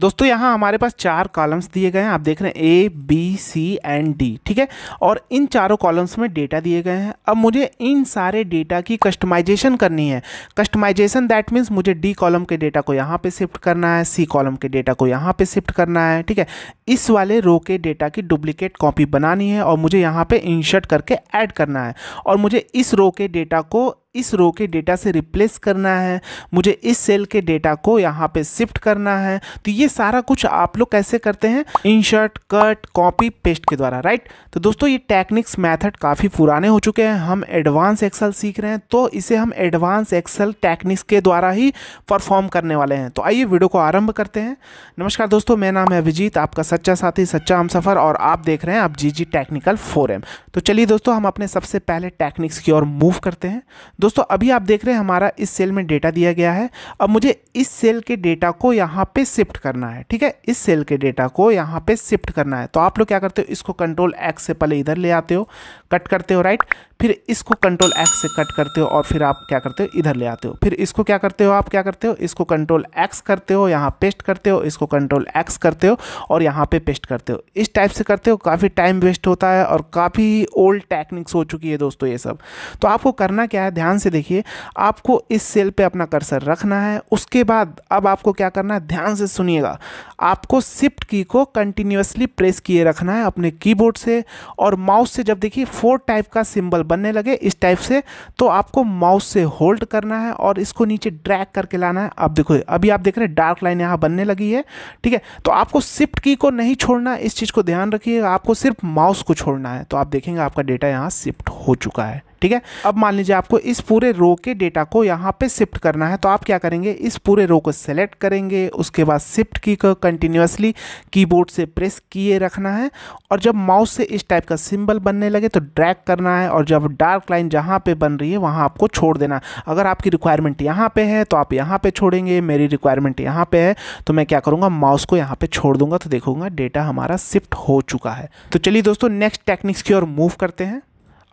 दोस्तों यहाँ हमारे पास चार कॉलम्स दिए गए हैं, आप देख रहे हैं A B C and D, ठीक है। और इन चारों कॉलम्स में डेटा दिए गए हैं। अब मुझे इन सारे डेटा की कस्टमाइजेशन करनी है। कस्टमाइजेशन दैट मीन्स मुझे डी कॉलम के डेटा को यहाँ पे शिफ्ट करना है, सी कॉलम के डेटा को यहाँ पे शिफ्ट करना है, ठीक है। इस वाले रो के डेटा की डुप्लीकेट कॉपी बनानी है और मुझे यहाँ पे इंसर्ट करके ऐड करना है। और मुझे इस रो के डेटा को इस रो के डेटा से रिप्लेस करना है, मुझे इस सेल के डेटा को यहाँ पे शिफ्ट करना है। तो ये सारा कुछ आप लोग कैसे करते हैं? इंसर्ट, कट, कॉपी, पेस्ट के द्वारा, राइट। तो दोस्तों ये टेक्निक्स मेथड काफ़ी पुराने हो चुके हैं, हम एडवांस एक्सेल सीख रहे हैं तो इसे हम एडवांस एक्सेल टेक्निक्स के द्वारा ही परफॉर्म करने वाले हैं। तो आइए वीडियो को आरंभ करते हैं। नमस्कार दोस्तों, मेरा नाम है अभिजीत, आपका सच्चा साथी, सच्चा हमसफर, और आप देख रहे हैं अभिजीतजी टेक्निकल 4M। तो चलिए दोस्तों हम अपने सबसे पहले टेक्निक्स की ओर मूव करते हैं। दोस्तों अभी आप देख रहे हैं हमारा इस सेल में डेटा दिया गया है। अब मुझे इस सेल के डेटा को यहाँ पे शिफ्ट करना है, ठीक है। इस सेल के डेटा को यहाँ पे शिफ्ट करना है। तो आप लोग क्या करते हो, इसको कंट्रोल एक्स से पहले इधर ले आते हो, कट करते हो, राइट। फिर इसको कंट्रोल एक्स से कट करते हो और फिर आप क्या करते हो, इधर ले आते हो। फिर इसको क्या करते हो, आप क्या करते हो, इसको कंट्रोल एक्स करते हो, यहाँ पेस्ट करते हो, इसको कंट्रोल एक्स करते हो और यहाँ पे पेस्ट करते हो। इस टाइप से करते हो, काफ़ी टाइम वेस्ट होता है और काफ़ी ओल्ड टेक्निक्स हो चुकी है दोस्तों ये सब। तो आपको करना क्या है, ध्यान से देखिए, आपको इस सेल पे अपना कर्सर रखना है। उसके बाद अब आपको क्या करना है, ध्यान से सुनिएगा, आपको शिफ्ट की को कंटिन्यूअसली प्रेस किए रखना है अपने कीबोर्ड से, और माउस से जब देखिए फोर टाइप का सिंबल बनने लगे इस टाइप से, तो आपको माउस से होल्ड करना है और इसको नीचे ड्रैग करके लाना है। अब देखो अभी आप देख रहे हैं डार्क लाइन यहाँ बनने लगी है, ठीक है। तो आपको शिफ्ट की को नहीं छोड़ना, इस चीज़ को ध्यान रखिएगा, आपको सिर्फ माउस को छोड़ना है। तो आप देखेंगे आपका डेटा यहाँ शिफ्ट हो चुका है, ठीक है। अब मान लीजिए आपको इस पूरे रो के डेटा को यहाँ पे शिफ्ट करना है, तो आप क्या करेंगे, इस पूरे रो को सेलेक्ट करेंगे, उसके बाद शिफ्ट की को कंटिन्यूअसली कीबोर्ड से प्रेस किए रखना है, और जब माउस से इस टाइप का सिंबल बनने लगे तो ड्रैग करना है, और जब डार्क लाइन जहाँ पे बन रही है वहाँ आपको छोड़ देना। अगर आपकी रिक्वायरमेंट यहाँ पर है तो आप यहाँ पर छोड़ेंगे, मेरी रिक्वायरमेंट यहाँ पर है तो मैं क्या करूँगा, माउस को यहाँ पर छोड़ दूँगा। तो देखूँगा डेटा हमारा शिफ्ट हो चुका है। तो चलिए दोस्तों नेक्स्ट टेक्निक्स की ओर मूव करते हैं।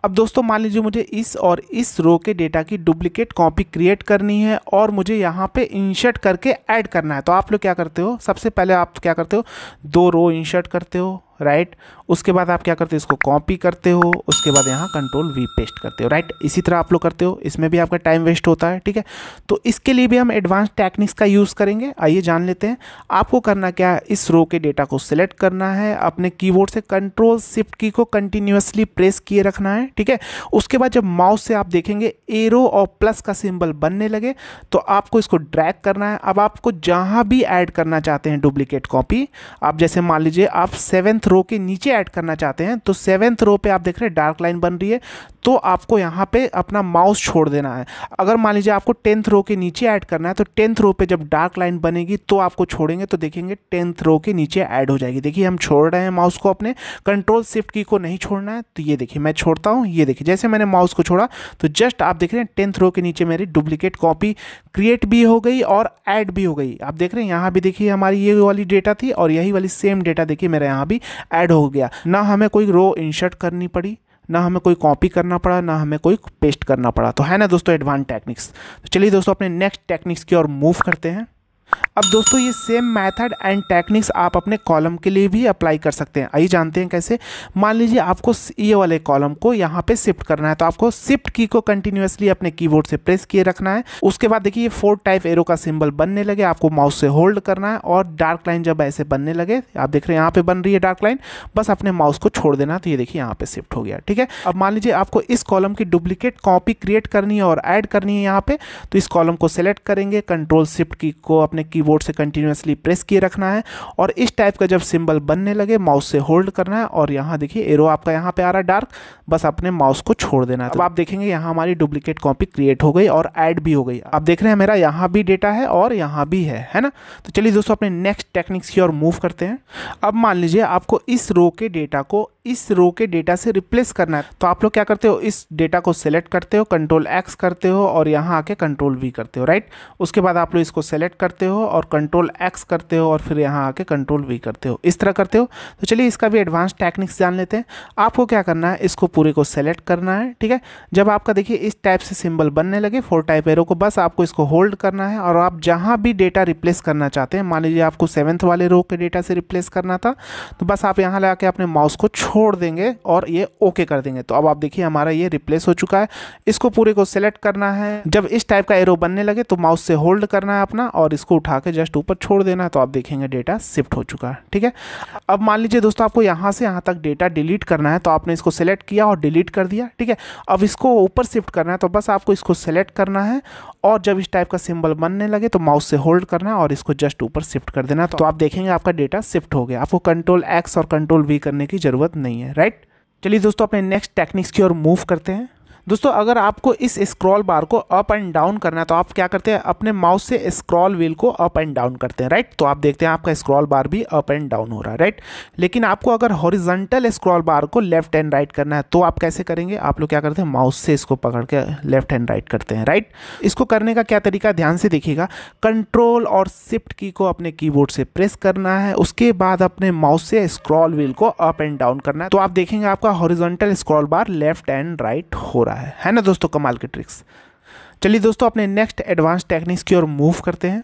अब दोस्तों मान लीजिए मुझे इस और इस रो के डेटा की डुप्लीकेट कॉपी क्रिएट करनी है और मुझे यहाँ पे इंसर्ट करके ऐड करना है। तो आप लोग क्या करते हो, सबसे पहले आप क्या करते हो, दो रो इंसर्ट करते हो, राइट। उसके बाद आप क्या करते हो, इसको कॉपी करते हो, उसके बाद यहाँ कंट्रोल वी पेस्ट करते हो, राइट। इसी तरह आप लोग करते हो, इसमें भी आपका टाइम वेस्ट होता है, ठीक है। तो इसके लिए भी हम एडवांस टेक्निक्स का यूज़ करेंगे, आइए जान लेते हैं। आपको करना क्या है, इस रो के डेटा को सिलेक्ट करना है, अपने कीबोर्ड से कंट्रोल शिफ्ट की को कंटिन्यूसली प्रेस किए रखना है, ठीक है। उसके बाद जब माउस से आप देखेंगे एरो और प्लस का सिम्बल बनने लगे तो आपको इसको ड्रैग करना है। अब आपको जहाँ भी ऐड करना चाहते हैं डुप्लीकेट कॉपी, आप जैसे मान लीजिए आप सेवेंथ रो के नीचे ऐड करना चाहते हैं, तो सेवेंथ रो पे आप देख रहे हैं डार्क लाइन बन रही है, तो आपको यहाँ पे अपना माउस छोड़ देना है। अगर मान लीजिए आपको टेंथ रो के नीचे ऐड करना है तो टेंथ रो पे जब डार्क लाइन बनेगी तो आपको छोड़ेंगे, तो देखेंगे टेंथ रो के नीचे ऐड हो जाएगी। देखिए हम छोड़ रहे हैं माउस को, अपने कंट्रोल शिफ्ट की को नहीं छोड़ना है। तो ये देखिए मैं छोड़ता हूँ, ये देखिए जैसे मैंने माउस को छोड़ा तो जस्ट आप देख रहे हैं टेंथ रो के नीचे मेरी डुप्लीकेट कॉपी क्रिएट भी हो गई और ऐड भी हो गई। आप देख रहे हैं यहाँ भी देखिए हमारी ये वाली डेटा थी और यही वाली सेम डेटा देखिए मेरा यहाँ भी ऐड हो गया। ना हमें कोई रो इंसर्ट करनी पड़ी, ना हमें कोई कॉपी करना पड़ा, ना हमें कोई पेस्ट करना पड़ा। तो है ना दोस्तों एडवांस टेक्निक्स। तो चलिए दोस्तों अपने नेक्स्ट टेक्निक्स की ओर मूव करते हैं। अब दोस्तों ये सेम मेथड एंड टेक्निक्स आप अपने कॉलम के लिए भी अप्लाई कर सकते हैं, आइए जानते हैं कैसे। मान लीजिए आपको ये वाले कॉलम को यहाँ पे शिफ्ट करना है, तो आपको शिफ्ट की को कंटिन्यूअसली अपने कीबोर्ड से प्रेस किए रखना है। उसके बाद देखिए ये फोर टाइप एरो का सिंबल बनने लगे, आपको माउस से होल्ड करना है, और डार्क लाइन जब ऐसे बनने लगे, आप देख रहे हैं यहाँ पर बन रही है डार्क लाइन, बस अपने माउस को छोड़ देना। तो ये देखिए यहाँ पर शिफ्ट हो गया, ठीक है। अब मान लीजिए आपको इस कॉलम की डुप्लीकेट कॉपी क्रिएट करनी है और ऐड करनी है यहाँ पर, तो इस कॉलम को सेलेक्ट करेंगे, कंट्रोल शिफ्ट की को अपने कीबोर्ड से कंटिन्यूअसली प्रेस किए रखना है, और इस टाइप का जब सिंबल बनने लगे माउस से होल्ड करना है, और यहाँ देखिए एरो आपका यहाँ पे आ रहा है डार्क, बस अपने माउस को छोड़ देना है। अब आप देखेंगे यहाँ हमारी डुप्लीकेट कॉपी क्रिएट हो गई और ऐड भी हो गई। आप देख रहे हैं मेरा यहाँ भी डेटा है और यहाँ भी है ना। तो चलिए दोस्तों अपने नेक्स्ट टेक्निक्स की ओर मूव करते हैं। अब मान लीजिए आपको इस रो के डेटा को इस रो के डेटा से रिप्लेस करना है। तो आप लोग क्या करते हो, इस डेटा को सेलेक्ट करते हो, कंट्रोल एक्स करते हो और यहाँ आके कंट्रोल वी करते हो, राइट। उसके बाद आप लोग इसको सेलेक्ट करते हो और कंट्रोल एक्स करते हो और फिर यहाँ आके कंट्रोल वी करते हो, इस तरह करते हो। तो चलिए इसका भी एडवांस टेक्निक्स जान लेते हैं। आपको क्या करना है, इसको पूरे को सेलेक्ट करना है, ठीक है। जब आपका देखिए इस टाइप से सिंबल बनने लगे फोर टाइप एरो को, बस आपको इसको होल्ड करना है और आप जहाँ भी डेटा रिप्लेस करना चाहते हैं, मान लीजिए आपको सेवन्थ वाले रो के डेटा से रिप्लेस करना था, तो बस आप यहाँ लगा के अपने माउस को छोड़ देंगे और ये ओके कर देंगे। तो अब आप देखिए हमारा ये रिप्लेस हो चुका है। इसको पूरे को सेलेक्ट करना है, जब इस टाइप का एरो बनने लगे तो माउस से होल्ड करना है अपना और इसको उठा के जस्ट ऊपर छोड़ देना है। तो आप देखेंगे डेटा शिफ्ट हो चुका है, ठीक है। अब मान लीजिए दोस्तों आपको यहाँ से यहाँ तक डेटा डिलीट करना है, तो आपने इसको सेलेक्ट किया और डिलीट कर दिया, ठीक है। अब इसको ऊपर शिफ्ट करना है, तो बस आपको इसको सेलेक्ट करना है और जब इस टाइप का सिंबल बनने लगे तो माउस से होल्ड करना है और इसको जस्ट ऊपर शिफ्ट कर देना। तो आप देखेंगे आपका डेटा शिफ्ट हो गया, आपको कंट्रोल एक्स और कंट्रोल वी करने की ज़रूरत नहीं है, राइट। चलिए दोस्तों अपने नेक्स्ट टेक्निक्स की ओर मूव करते हैं। दोस्तों अगर आपको इस स्क्रॉल बार को अप एंड डाउन करना है, तो आप क्या करते हैं, अपने माउस से स्क्रॉल व्हील को अप एंड डाउन करते हैं, राइट। तो आप देखते हैं आपका स्क्रॉल बार भी अप एंड डाउन हो रहा है, राइट। लेकिन आपको अगर हॉरिजॉन्टल स्क्रॉल बार को लेफ्ट एंड राइट करना है, तो आप कैसे करेंगे, आप लोग क्या करते हैं, माउस से इसको पकड़ के लेफ्ट एंड राइट करते हैं, राइट। इसको करने का क्या तरीका, ध्यान से देखिएगा। कंट्रोल और शिफ्ट की को अपने कीबोर्ड से प्रेस करना है, उसके बाद अपने माउस से स्क्रॉल व्हील को अप एंड डाउन करना है। तो आप देखेंगे आपका horizontal scroll bar left and right हो रहा है ना दोस्तों, कमाल की ट्रिक्स। चलिए दोस्तों अपने नेक्स्ट एडवांस टेक्निक्स की ओर मूव करते हैं।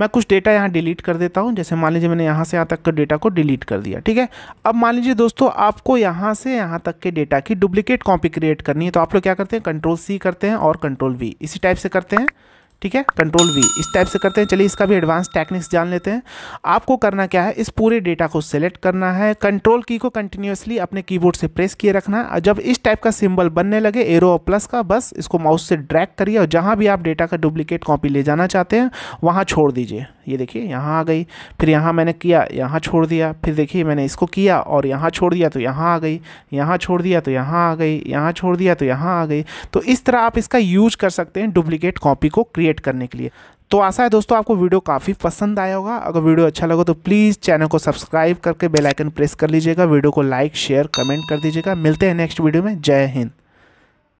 मैं कुछ डेटा यहाँ डिलीट कर देता हूँ, जैसे मान लीजिए मैंने यहाँ से यहाँ तक के डेटा को डिलीट कर दिया, ठीक है। अब मान लीजिए दोस्तों आपको यहाँ से यहाँ तक के डेटा की डुप्लीकेट कॉपी क्रिएट करनी है, तो आप लोग क्या करते हैं, कंट्रोल सी करते हैं और कंट्रोल वी, इसी टाइप से करते हैं, ठीक है, कंट्रोल वी इस टाइप से करते हैं। चलिए इसका भी एडवांस टेक्निक्स जान लेते हैं। आपको करना क्या है, इस पूरे डेटा को सेलेक्ट करना है, कंट्रोल की को कंटिन्यूसली अपने कीबोर्ड से प्रेस किए रखना है। जब इस टाइप का सिंबल बनने लगे एरो और प्लस का, बस इसको माउस से ड्रैग करिए और जहाँ भी आप डेटा का डुप्लीकेट कॉपी ले जाना चाहते हैं वहाँ छोड़ दीजिए। ये देखिए यहाँ आ गई, फिर यहाँ मैंने किया, यहाँ छोड़ दिया, फिर देखिए मैंने इसको किया और यहाँ छोड़ दिया तो यहाँ आ गई, यहाँ छोड़ दिया तो यहाँ आ गई, यहाँ छोड़ दिया तो यहाँ आ गई। तो इस तरह आप इसका यूज कर सकते हैं डुप्लीकेट कॉपी को क्रिएट करने के लिए। तो आशा है दोस्तों आपको वीडियो काफ़ी पसंद आया होगा। अगर वीडियो अच्छा लगा तो प्लीज़ चैनल को सब्सक्राइब करके बेल आइकन प्रेस कर लीजिएगा, वीडियो को लाइक शेयर कमेंट कर दीजिएगा। मिलते हैं नेक्स्ट वीडियो में, जय हिंद।